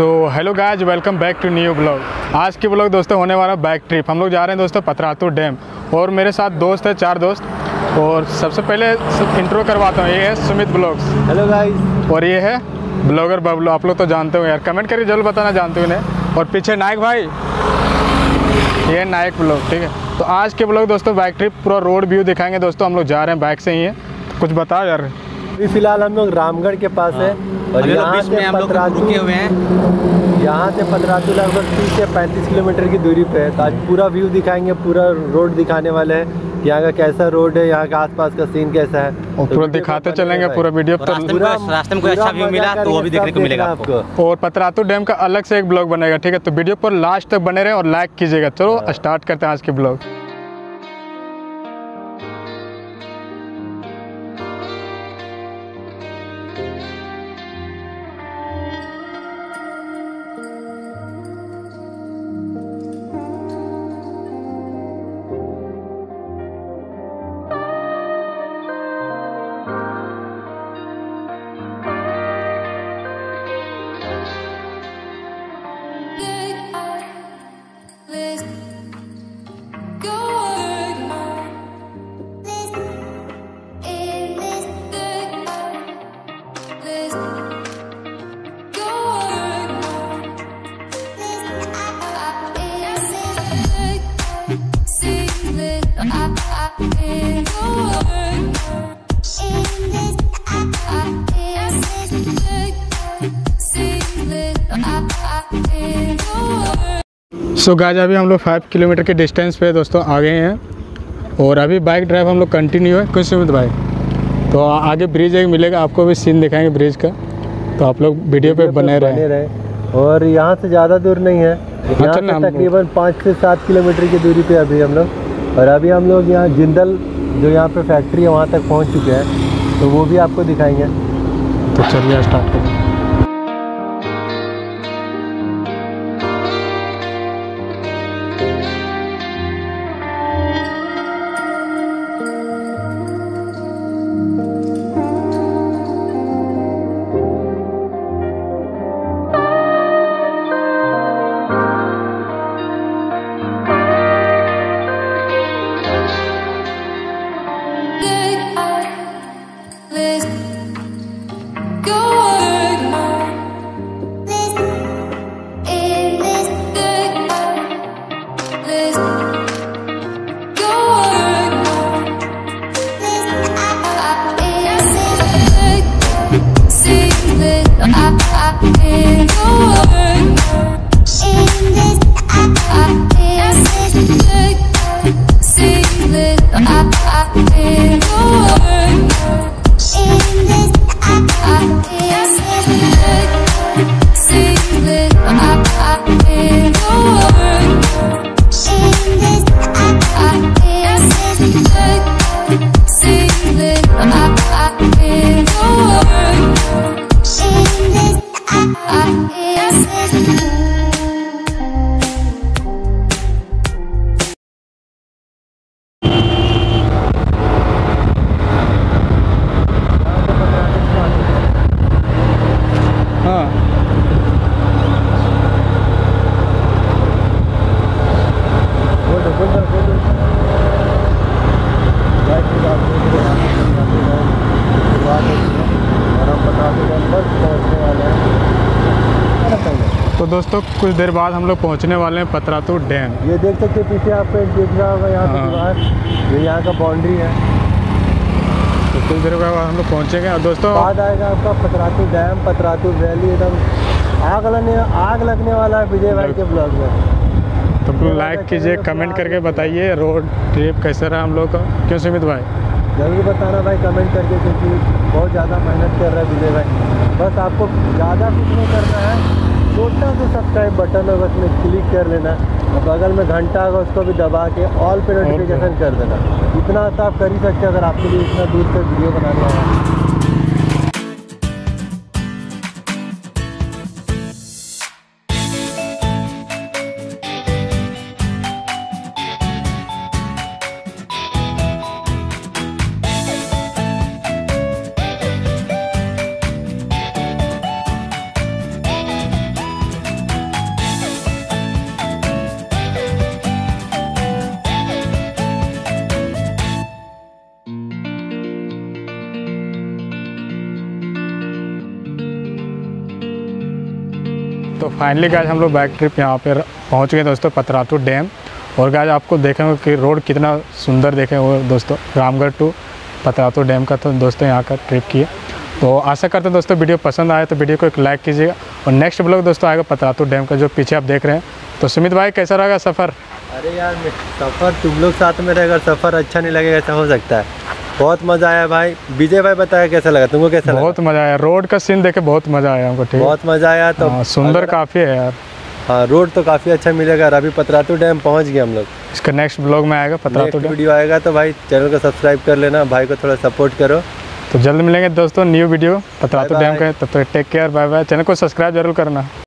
So hello guys, welcome back to new blog. आज के blog दोस्तों होने वाला बाइक ट्रिप। हम लोग जा रहे हैं दोस्तों पतरातू डैम और मेरे साथ दोस्त है, चार दोस्त। और सबसे पहले इंट्रो करवाता हूँ, ये है सुमित ब्लॉग्स। Hello guys. और ये है ब्लॉगर बबलू, आप लोग तो जानते हो यार, कमेंट करके जरूर बताना जानते हो इन्हें। और पीछे नायक भाई, ये नायक ब्लॉग, ठीक है। तो आज के ब्लॉग दोस्तों बाइक ट्रिप पूरा रोड व्यू दिखाएंगे दोस्तों। हम लोग जा रहे हैं बाइक से ही है, कुछ बताओ यार। अभी फिलहाल हम लोग रामगढ़ के पास है और यहाँ से पतरातू रुके हुए हैं। यहाँ से पतरातू लगभग 30 से 35 किलोमीटर की दूरी पे है। तो आज पूरा व्यू दिखाएंगे, पूरा रोड दिखाने वाले हैं, यहाँ का कैसा रोड है, यहाँ का आसपास का सीन कैसा है, और पूरा दिखाते चलेंगे पूरा वीडियो। रास्ते में कोई अच्छा व्यू मिला तो वो भी देखने को मिलेगा आपको। और पतरातू डैम का अलग से एक ब्लॉग बनेगा, ठीक है। तो वीडियो पर लास्ट तक बने रहे और लाइक कीजिएगा। चलो स्टार्ट करते हैं आज के ब्लॉग। सो गाइस, अभी हम लोग 5 किलोमीटर के डिस्टेंस पे दोस्तों आ गए हैं और अभी बाइक ड्राइव हम लोग कंटिन्यू है। कुछ सुमित भाई, तो आगे ब्रिज एक मिलेगा, आपको भी सीन दिखाएंगे ब्रिज का। तो आप लोग वीडियो पे बने रहे। और यहाँ से ज़्यादा दूर नहीं है, यहाँ से तकरीबन 5 से 7 किलोमीटर की दूरी पे अभी हम लोग। और अभी हम लोग यहाँ जिंदल जो यहाँ पर फैक्ट्री है वहाँ तक पहुँच चुके हैं, तो वो भी आपको दिखाएँगे। तो चलिए स्टार्ट करें। तो दोस्तों कुछ देर बाद हम लोग पहुंचने वाले हैं पतरातू डैम। ये देख सकते हो पीछे आपको दिख रहा होगा, यहाँ की दीवार, ये यहाँ का बाउंड्री है। तो कुछ देर बाद हम लोग पहुँचेंगे। और दोस्तों बाद आएगा आपका पतरातू डैम, पतरातू वैली, एकदम आग लगने वाला है विजय भाई के ब्लॉग में। तो लाइक कीजिए, कमेंट करके बताइए रोड ट्रिप कैसा रहा हम लोग का। क्यों सुमित भाई? जरूर बताना भाई कमेंट करके, क्योंकि बहुत ज़्यादा मेहनत कर रहा है विजय भाई। बस आपको ज़्यादा कुछ नहीं करना है, छोटा सा सब्सक्राइब बटन है, बस में क्लिक कर लेना और बगल में घंटा होगा उसको भी दबा के ऑल पे नोटिफिकेशन कर देना। इतना तो आप कर ही सकते हो अगर आपके लिए इतना दूर से वीडियो बनाना है। तो फाइनली गाइस हम लोग बाइक ट्रिप यहाँ पर पहुँच गए दोस्तों पतरातू डैम। और गाइस आपको देखेंगे कि रोड कितना सुंदर देखेंगे दोस्तों, रामगढ़ टू पतरातू डैम का। तो दोस्तों यहाँ का ट्रिप किया, तो आशा करते हैं दोस्तों वीडियो पसंद आए तो वीडियो को एक लाइक कीजिएगा। और नेक्स्ट ब्लॉग दोस्तों आएगा पतरातू डैम का जो पीछे आप देख रहे हैं। तो सुमित भाई कैसा रहेगा सफ़र? अरे यार सफ़र तुम लोग साथ में रहेगा, सफ़र अच्छा नहीं लगेगा ऐसा हो सकता है। बहुत मज़ा आया भाई। विजय भाई बताया कैसा लगा तुमको? कैसा बहुत लगा? मज़ा आया, रोड का सीन देखे बहुत मज़ा आया हमको। ठीक, बहुत मज़ा आया। तो सुंदर काफ़ी है यार। हाँ रोड तो काफ़ी अच्छा मिलेगा। अभी पतरातू डैम पहुँच गए हम लोग, इसका नेक्स्ट ब्लॉग में आएगा पतरातू डैम वीडियो आएगा। तो भाई चैनल को सब्सक्राइब कर लेना, भाई को थोड़ा सपोर्ट करो। तो जल्द मिलेंगे दोस्तों न्यू वीडियो पतरातू डैम का। तब तक take care, bye bye. Channel को सब्सक्राइब जरूर करना।